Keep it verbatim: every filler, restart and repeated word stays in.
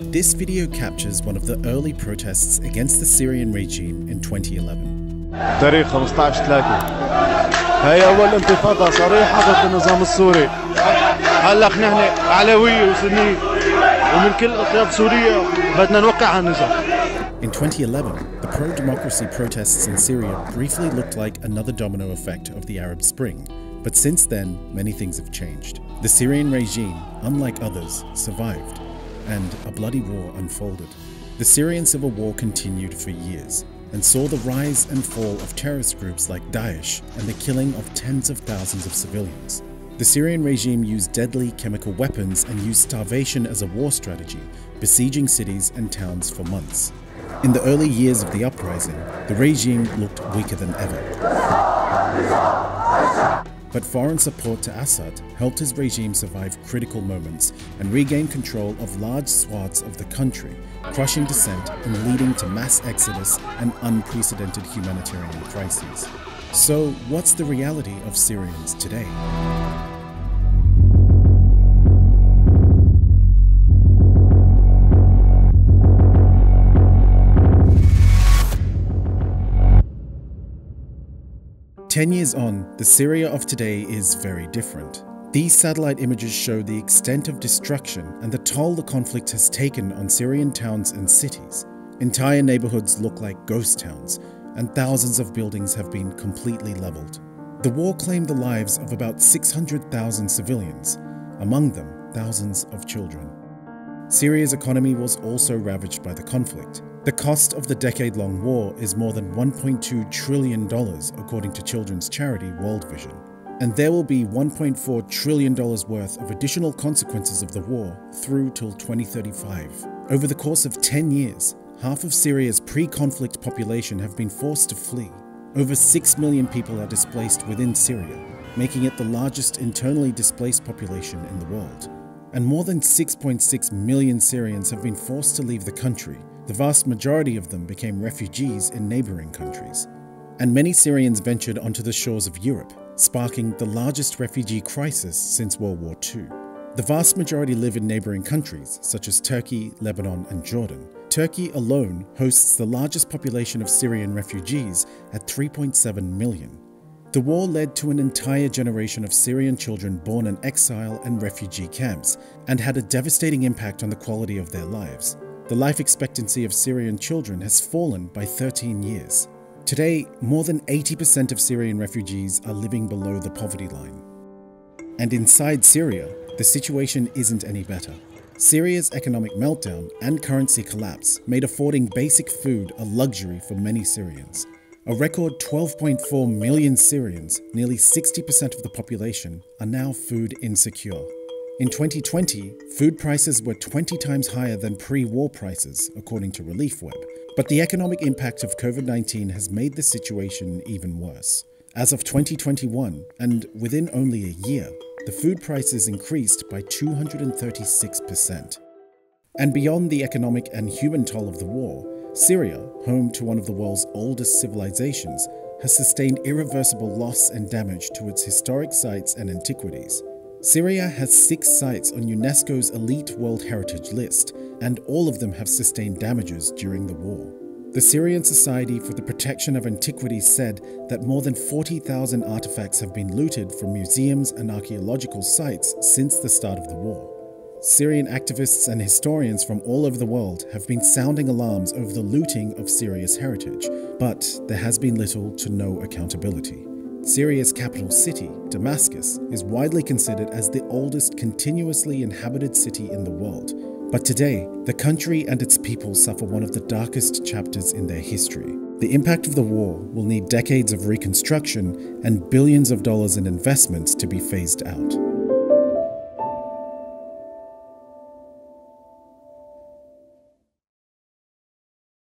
This video captures one of the early protests against the Syrian regime in twenty eleven. تاريخ خمسة عشر ثلاثة هي أول انتفاضة صريحة ضد النظام السوري. هلا نحن علوية وسنية ومن كل أطياف سوريا بدنا نوقع على النظام. In twenty eleven, the pro-democracy protests in Syria briefly looked like another domino effect of the Arab Spring. But since then, many things have changed. The Syrian regime, unlike others, survived, and a bloody war unfolded. The Syrian civil war continued for years and saw the rise and fall of terrorist groups like Daesh and the killing of tens of thousands of civilians. The Syrian regime used deadly chemical weapons and used starvation as a war strategy, besieging cities and towns for months. In the early years of the uprising, the regime looked weaker than ever. But foreign support to Assad helped his regime survive critical moments and regain control of large swaths of the country, crushing dissent and leading to mass exodus and unprecedented humanitarian crises. So, what's the reality of Syrians today? Ten years on, the Syria of today is very different. These satellite images show the extent of destruction and the toll the conflict has taken on Syrian towns and cities. Entire neighborhoods look like ghost towns, and thousands of buildings have been completely leveled. The war claimed the lives of about six hundred thousand civilians, among them thousands of children. Syria's economy was also ravaged by the conflict. The cost of the decade-long war is more than one point two trillion dollars, according to children's charity World Vision. And there will be one point four trillion dollars worth of additional consequences of the war through till twenty thirty-five. Over the course of ten years, half of Syria's pre-conflict population have been forced to flee. Over six million people are displaced within Syria, making it the largest internally displaced population in the world. And more than six point six million Syrians have been forced to leave the country. The vast majority of them became refugees in neighboring countries. And many Syrians ventured onto the shores of Europe, sparking the largest refugee crisis since World War Two. The vast majority live in neighboring countries, such as Turkey, Lebanon, and Jordan. Turkey alone hosts the largest population of Syrian refugees at three point seven million. The war led to an entire generation of Syrian children born in exile and refugee camps, and had a devastating impact on the quality of their lives. The life expectancy of Syrian children has fallen by thirteen years. Today, more than eighty percent of Syrian refugees are living below the poverty line. And inside Syria, the situation isn't any better. Syria's economic meltdown and currency collapse made affording basic food a luxury for many Syrians. A record twelve point four million Syrians, nearly sixty percent of the population, are now food insecure. In twenty twenty, food prices were twenty times higher than pre-war prices, according to ReliefWeb. But the economic impact of COVID nineteen has made the situation even worse. As of twenty twenty-one, and within only a year, the food prices increased by two hundred thirty-six percent. And beyond the economic and human toll of the war, Syria, home to one of the world's oldest civilizations, has sustained irreversible loss and damage to its historic sites and antiquities. Syria has six sites on UNESCO's elite World Heritage List, and all of them have sustained damages during the war. The Syrian Society for the Protection of Antiquities said that more than forty thousand artifacts have been looted from museums and archaeological sites since the start of the war. Syrian activists and historians from all over the world have been sounding alarms over the looting of Syria's heritage, but there has been little to no accountability. Syria's capital city, Damascus, is widely considered as the oldest continuously inhabited city in the world. But today, the country and its people suffer one of the darkest chapters in their history. The impact of the war will need decades of reconstruction and billions of dollars in investments to be phased out.